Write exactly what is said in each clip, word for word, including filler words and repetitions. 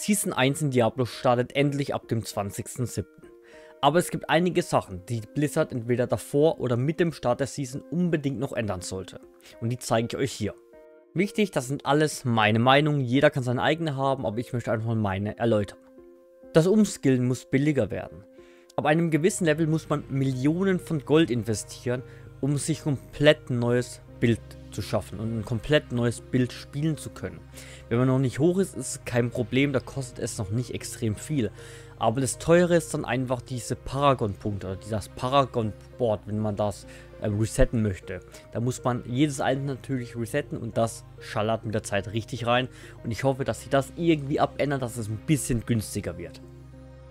Season eins in Diablo startet endlich ab dem zwanzigsten siebten Aber es gibt einige Sachen, die Blizzard entweder davor oder mit dem Start der Season unbedingt noch ändern sollte. Und die zeige ich euch hier. Wichtig, das sind alles meine Meinungen, jeder kann seine eigene haben, aber ich möchte einfach meine erläutern. Das Umskillen muss billiger werden. Ab einem gewissen Level muss man Millionen von Gold investieren, um sich komplett neues Bild zu schaffen und ein komplett neues Bild spielen zu können. Wenn man noch nicht hoch ist, ist es kein Problem, da kostet es noch nicht extrem viel. Aber das Teure ist dann einfach diese Paragon-Punkte, oder das Paragon-Board, wenn man das äh, resetten möchte. Da muss man jedes einzelne natürlich resetten und das schallert mit der Zeit richtig rein. Und ich hoffe, dass sie das irgendwie abändern, dass es ein bisschen günstiger wird.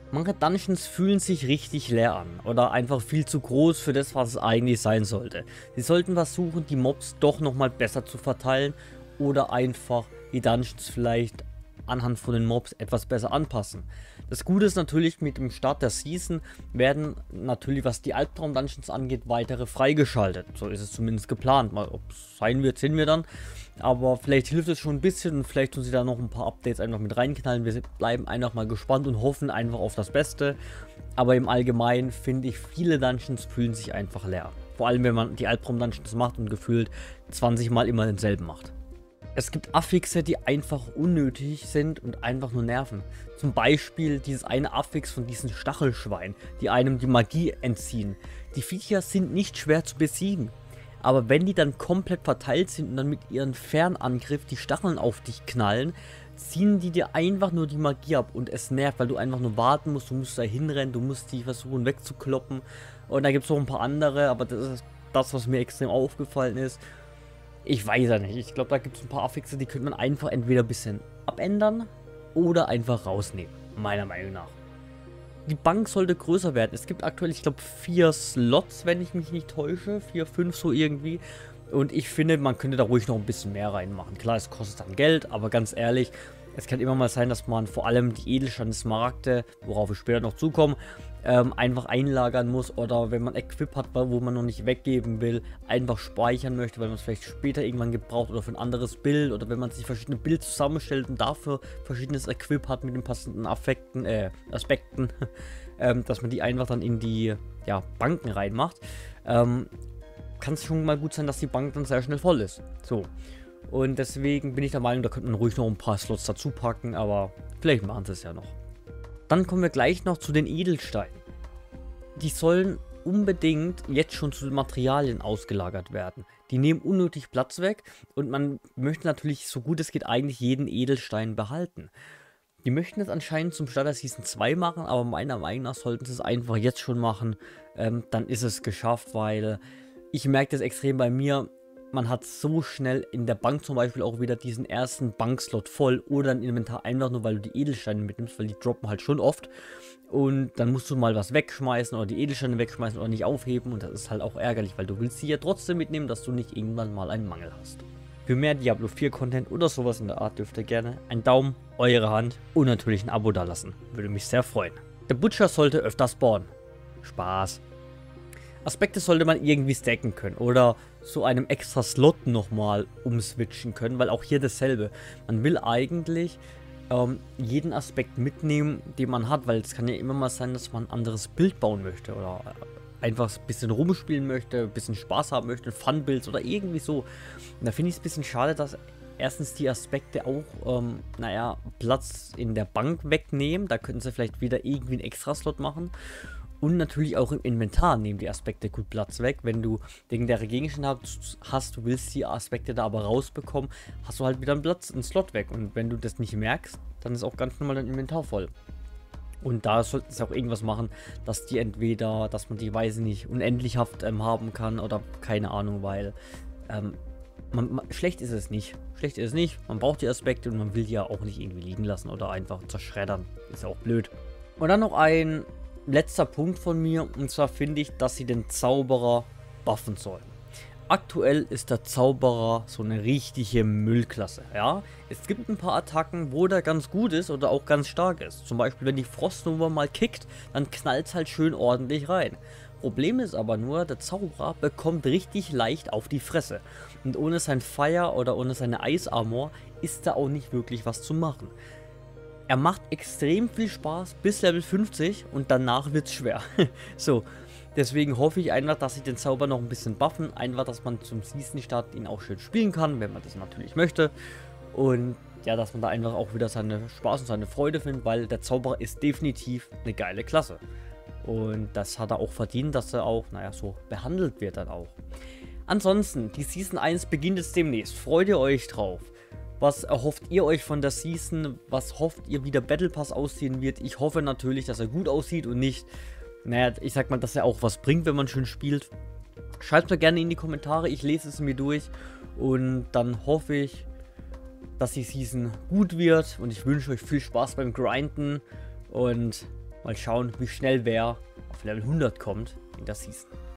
Manche Dungeons fühlen sich richtig leer an oder einfach viel zu groß für das, was es eigentlich sein sollte. Sie sollten versuchen, die Mobs doch nochmal besser zu verteilen oder einfach die Dungeons vielleicht anhand von den Mobs etwas besser anpassen. Das Gute ist natürlich, mit dem Start der Season werden natürlich, was die Albtraum-Dungeons angeht, weitere freigeschaltet. So ist es zumindest geplant. Mal, ob es sein wird, sehen wir dann. Aber vielleicht hilft es schon ein bisschen und vielleicht tun sie da noch ein paar Updates einfach mit reinknallen. Wir bleiben einfach mal gespannt und hoffen einfach auf das Beste. Aber im Allgemeinen finde ich, viele Dungeons fühlen sich einfach leer. Vor allem, wenn man die Albtraum-Dungeons macht und gefühlt zwanzig Mal immer denselben macht. Es gibt Affixe, die einfach unnötig sind und einfach nur nerven. Zum Beispiel dieses eine Affix von diesen Stachelschweinen, die einem die Magie entziehen. Die Viecher sind nicht schwer zu besiegen, aber wenn die dann komplett verteilt sind und dann mit ihrem Fernangriff die Stacheln auf dich knallen, ziehen die dir einfach nur die Magie ab und es nervt, weil du einfach nur warten musst, du musst da hinrennen, du musst die versuchen wegzukloppen. Und da gibt es noch ein paar andere, aber das ist das, was mir extrem aufgefallen ist. Ich weiß ja nicht, ich glaube, da gibt es ein paar Affixe, die könnte man einfach entweder ein bisschen abändern oder einfach rausnehmen, meiner Meinung nach. Die Bank sollte größer werden. Es gibt aktuell, ich glaube, vier Slots, wenn ich mich nicht täusche, vier, fünf so irgendwie. Und ich finde, man könnte da ruhig noch ein bisschen mehr reinmachen. Klar, es kostet dann Geld, aber ganz ehrlich, es kann immer mal sein, dass man vor allem die Edelstein-Smaragde, worauf wir später noch zukommen, ähm, einfach einlagern muss. Oder wenn man Equip hat, wo man noch nicht weggeben will, einfach speichern möchte, weil man es vielleicht später irgendwann gebraucht oder für ein anderes Bild. Oder wenn man sich verschiedene Bilder zusammenstellt und dafür verschiedenes Equip hat mit den passenden Affekten, äh, Aspekten, ähm, dass man die einfach dann in die ja, Banken reinmacht. Ähm, Kann es schon mal gut sein, dass die Bank dann sehr schnell voll ist. So. Und deswegen bin ich der Meinung, da könnte man ruhig noch ein paar Slots dazu packen, aber vielleicht machen sie es ja noch. Dann kommen wir gleich noch zu den Edelsteinen. Die sollen unbedingt jetzt schon zu den Materialien ausgelagert werden. Die nehmen unnötig Platz weg und man möchte natürlich, so gut es geht, eigentlich jeden Edelstein behalten. Die möchten das anscheinend zum Start der Season zwei machen, aber meiner Meinung nach sollten sie es einfach jetzt schon machen. Ähm, dann ist es geschafft, weil... Ich merke das extrem bei mir, man hat so schnell in der Bank zum Beispiel auch wieder diesen ersten Bankslot voll oder ein Inventar einfach nur, weil du die Edelsteine mitnimmst, weil die droppen halt schon oft und dann musst du mal was wegschmeißen oder die Edelsteine wegschmeißen oder nicht aufheben und das ist halt auch ärgerlich, weil du willst sie ja trotzdem mitnehmen, dass du nicht irgendwann mal einen Mangel hast. Für mehr Diablo vier Content oder sowas in der Art dürft ihr gerne einen Daumen, eure Hand und natürlich ein Abo dalassen, würde mich sehr freuen. Der Butcher sollte öfter spawnen. Spaß. Aspekte sollte man irgendwie stacken können oder so einem extra Slot nochmal umswitchen können, weil auch hier dasselbe. Man will eigentlich ähm, jeden Aspekt mitnehmen, den man hat, weil es kann ja immer mal sein, dass man ein anderes Bild bauen möchte oder einfach ein bisschen rumspielen möchte, ein bisschen Spaß haben möchte, Fun-Builds oder irgendwie so. Und da finde ich es ein bisschen schade, dass erstens die Aspekte auch, ähm, naja, Platz in der Bank wegnehmen. Da könnten sie vielleicht wieder irgendwie einen extra Slot machen. Und natürlich auch im Inventar nehmen die Aspekte gut Platz weg. Wenn du legendäre Gegenstände hast, du willst die Aspekte da aber rausbekommen, hast du halt wieder einen Platz, einen Slot weg. Und wenn du das nicht merkst, dann ist auch ganz normal dein Inventar voll. Und da sollten sie auch irgendwas machen, dass die entweder, dass man die Weise nicht unendlich haft ähm, haben kann oder keine Ahnung, weil ähm, man, man, schlecht ist es nicht. Schlecht ist es nicht, man braucht die Aspekte und man will die ja auch nicht irgendwie liegen lassen oder einfach zerschreddern. Ist ja auch blöd. Und dann noch ein... letzter Punkt von mir, und zwar finde ich, dass sie den Zauberer buffen sollen. Aktuell ist der Zauberer so eine richtige Müllklasse, ja. Es gibt ein paar Attacken, wo der ganz gut ist oder auch ganz stark ist. Zum Beispiel, wenn die Frostnova mal kickt, dann knallt es halt schön ordentlich rein. Problem ist aber nur, der Zauberer bekommt richtig leicht auf die Fresse. Und ohne sein Fire oder ohne seine Eisarmor ist da auch nicht wirklich was zu machen. Er macht extrem viel Spaß bis Level fünfzig und danach wird es schwer. So, deswegen hoffe ich einfach, dass ich den Zauber noch ein bisschen buffen. Einfach, dass man zum Season-Start ihn auch schön spielen kann, wenn man das natürlich möchte. Und ja, dass man da einfach auch wieder seine Spaß und seine Freude findet, weil der Zauberer ist definitiv eine geile Klasse. Und das hat er auch verdient, dass er auch, naja, so behandelt wird dann auch. Ansonsten, die Season eins beginnt jetzt demnächst. Freut ihr euch drauf? Was erhofft ihr euch von der Season? Was hofft ihr, wie der Battle Pass aussehen wird? Ich hoffe natürlich, dass er gut aussieht und nicht, naja, ich sag mal, dass er auch was bringt, wenn man schön spielt. Schreibt mir gerne in die Kommentare, ich lese es mir durch. Und dann hoffe ich, dass die Season gut wird. Und ich wünsche euch viel Spaß beim Grinden. Und mal schauen, wie schnell wer auf Level hundert kommt in der Season.